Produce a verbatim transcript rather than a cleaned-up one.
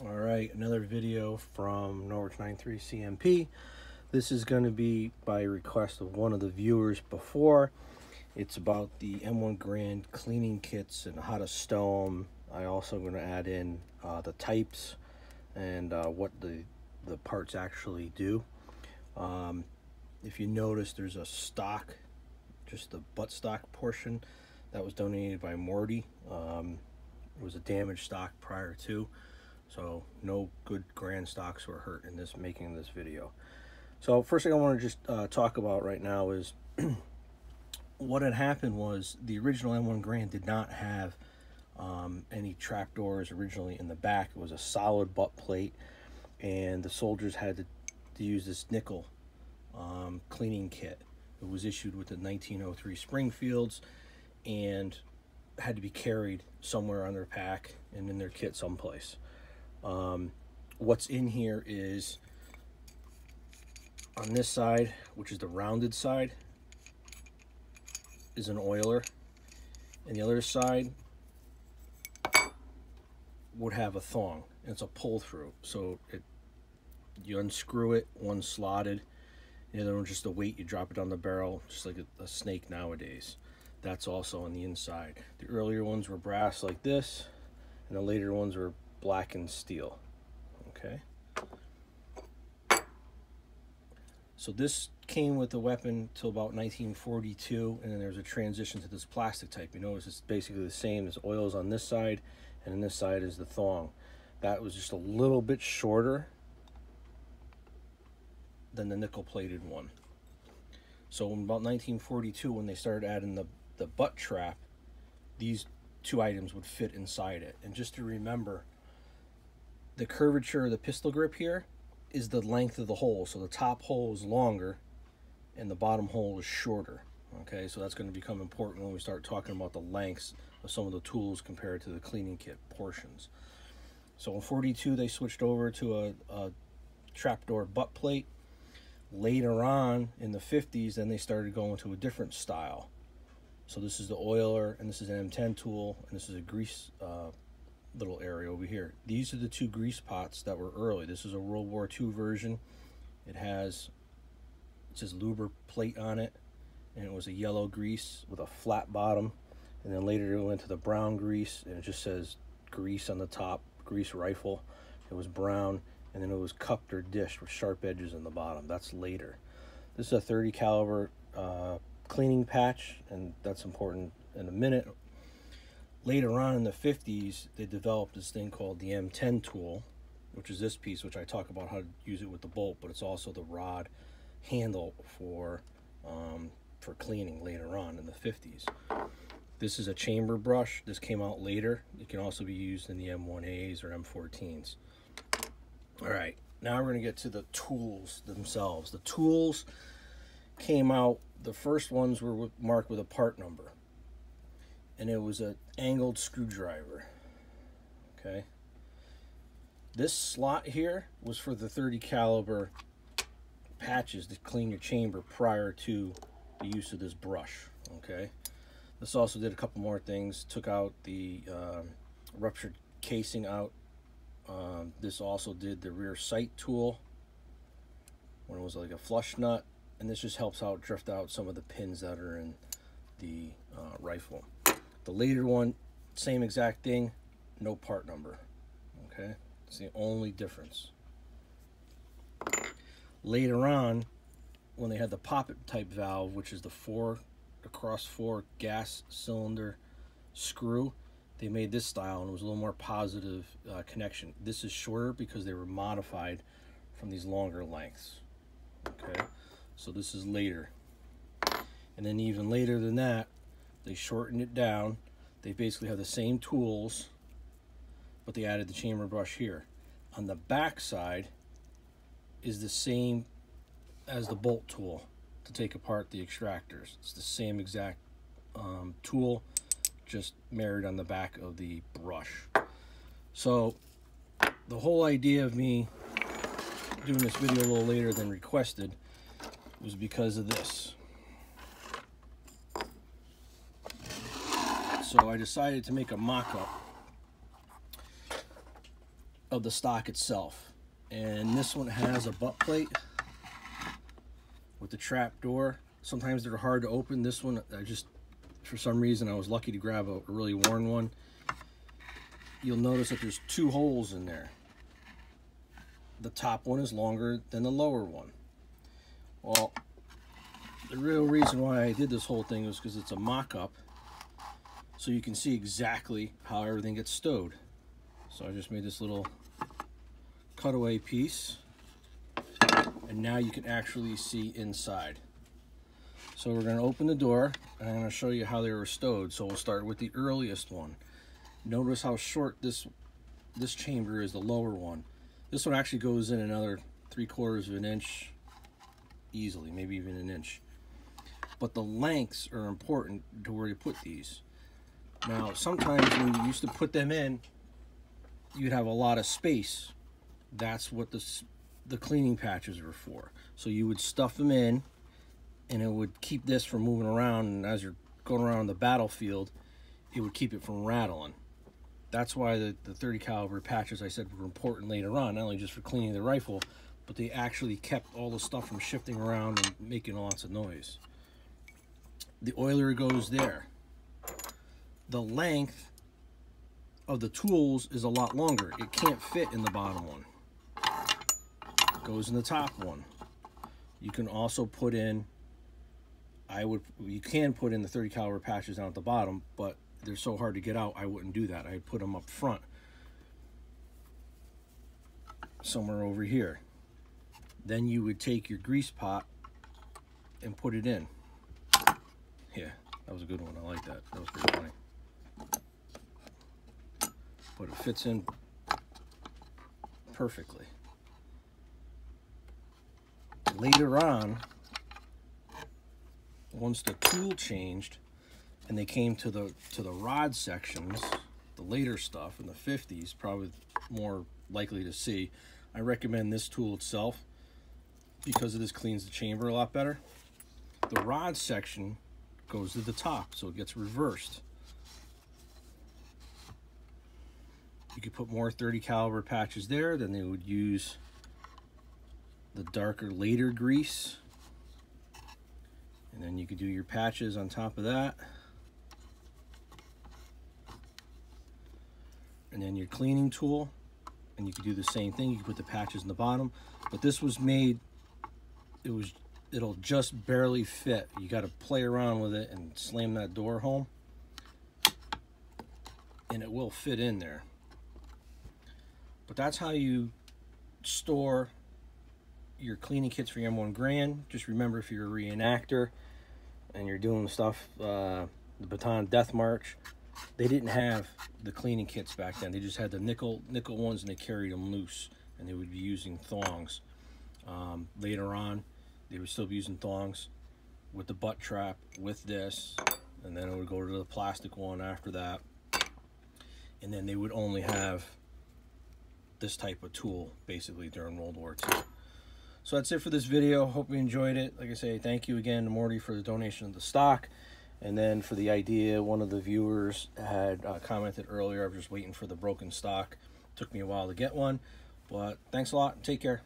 All right, another video from Norwich ninety-three C M P. This is going to be by request of one of the viewers before. It's about the M one Garand cleaning kits and how to stow them. I also going to add in uh, the types and uh, what the the parts actually do. Um, if you notice, there's a stock, just the buttstock portion that was donated by Morty. Um, it was a damaged stock prior to. So no good Garand stocks were hurt in this making this video. So first thing I want to just uh, talk about right now is what had happened was the original M one Garand did not have um, any trap doors originally in the back. It was a solid butt plate, and the soldiers had to, to use this nickel um, cleaning kit. It was issued with the nineteen oh three Springfields and had to be carried somewhere on their pack and in their kit someplace. Um, what's in here is on this side, which is the rounded side, is an oiler, and the other side would have a thong, and it's a pull through. So it, you unscrew it, one slotted, the other one just a weight, you drop it down the barrel, just like a, a snake nowadays. That's also on the inside. The earlier ones were brass like this, and the later ones were black and steel. Okay, so this came with the weapon till about nineteen forty-two, and then there's a transition to this plastic type. You notice it's basically the same. As oils on this side, and on this side is the thong. That was just a little bit shorter than the nickel plated one. So in about nineteen forty-two, when they started adding the the butt trap, these two items would fit inside it. And just to remember, the curvature of the pistol grip here is the length of the hole. So the top hole is longer and the bottom hole is shorter. Okay, so that's going to become important when we start talking about the lengths of some of the tools compared to the cleaning kit portions. So in forty-two, they switched over to a, a trapdoor butt plate. Later on in the fifties, then they started going to a different style. So this is the oiler, and this is an M ten tool, and this is a grease uh, little area over here. These are the two grease pots that were early. This is a World War Two version. It has, it says Luber plate on it, and it was a yellow grease with a flat bottom. And then later it went to the brown grease, and it just says grease on the top, grease rifle. It was brown, and then it was cupped or dished with sharp edges in the bottom. That's later. This is a thirty caliber uh, cleaning patch, and that's important in a minute. Later on in the fifties, they developed this thing called the M ten tool, which is this piece, which I talk about how to use it with the bolt, but it's also the rod handle for um, for cleaning later on in the fifties. This is a chamber brush. This came out later. It can also be used in the M one A's or M fourteens. All right, now we're gonna get to the tools themselves. The tools came out, the first ones were marked with a part number, and it was an angled screwdriver. Okay, this slot here was for the thirty caliber patches to clean your chamber prior to the use of this brush. Okay, this also did a couple more things. Took out the um, ruptured casing out. Um, this also did the rear sight tool when it was like a flush nut. And this just helps out drift out some of the pins that are in the uh, rifle. The later one, same exact thing, no part number. Okay, it's the only difference. Later on, when they had the poppet type valve, which is the four across four gas cylinder screw, they made this style, and it was a little more positive uh, connection. This is shorter because they were modified from these longer lengths. Okay. So this is later. And then even later than that, they shortened it down. They basically have the same tools, but they added the chamber brush here. On the back side is the same as the bolt tool to take apart the extractors. It's the same exact um, tool, just married on the back of the brush. So the whole idea of me doing this video a little later than requested was because of this. So I decided to make a mock-up of the stock itself. And this one has a butt plate with the trap door. Sometimes they're hard to open. This one, I just, for some reason, I was lucky to grab a really worn one. You'll notice that there's two holes in there. The top one is longer than the lower one. Well, the real reason why I did this whole thing was because it's a mock-up, so you can see exactly how everything gets stowed. So I just made this little cutaway piece, and now you can actually see inside. So we're going to open the door, and I'm going to show you how they were stowed. So we'll start with the earliest one. Notice how short this this chamber is, the lower one. This one actually goes in another three quarters of an inch easily, maybe even an inch. But the lengths are important to where you put these. Now, sometimes when you used to put them in, you'd have a lot of space. That's what the, the cleaning patches were for. So you would stuff them in, and it would keep this from moving around, and as you're going around on the battlefield, it would keep it from rattling. That's why the, the thirty caliber patches I said were important later on, not only just for cleaning the rifle, but they actually kept all the stuff from shifting around and making lots of noise. The oiler goes there. The length of the tools is a lot longer. It can't fit in the bottom one. It goes in the top one. You can also put in, I would, you can put in the thirty caliber patches down at the bottom, but they're so hard to get out, I wouldn't do that. I'd put them up front, somewhere over here. Then you would take your grease pot and put it in. Yeah, that was a good one. I like that. That was pretty funny. But it fits in perfectly. Later on, once the tool changed and they came to the to the rod sections, the later stuff in the fifties, probably more likely to see, I recommend this tool itself because this cleans the chamber a lot better. The rod section goes to the top, so it gets reversed. You could put more thirty caliber patches there, then they would use the darker later grease, and then you could do your patches on top of that, and then your cleaning tool, and you could do the same thing. You could put the patches in the bottom, but this was made, it was, it'll just barely fit. You got to play around with it and slam that door home, and it will fit in there. But that's how you store your cleaning kits for your M one Garand. Just remember, if you're a reenactor and you're doing stuff, uh, the Bataan Death March, they didn't have the cleaning kits back then. They just had the nickel nickel ones, and they carried them loose, and they would be using thongs. Um, later on, they would still be using thongs with the butt trap with this, and then it would go to the plastic one after that. And then they would only have this type of tool basically during World War Two. So that's it for this video. Hope you enjoyed it. Like I say, thank you again to Morty for the donation of the stock. And then for the idea, one of the viewers had uh, commented earlier, I was just waiting for the broken stock. Took me a while to get one, but thanks a lot. Take care.